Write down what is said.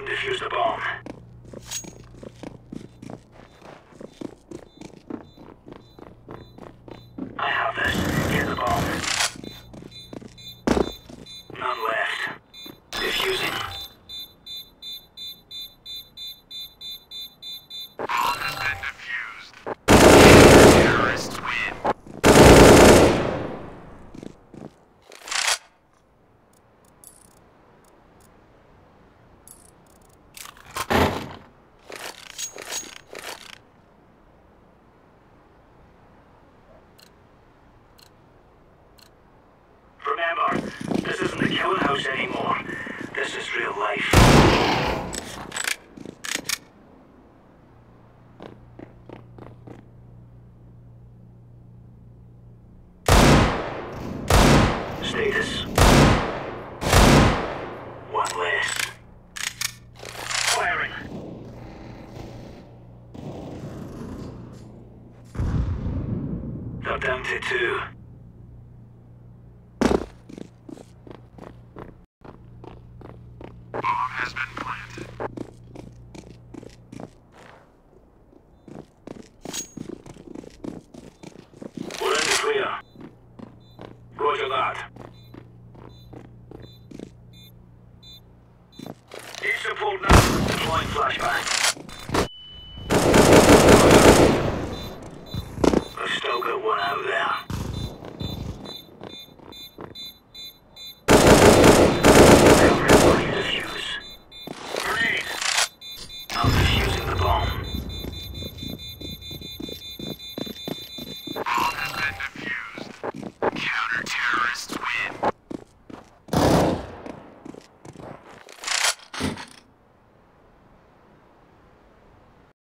and defuse the bomb. I have this. Get the bomb. None left. Defusing. Anymore. This is real life. Deploying flashbang.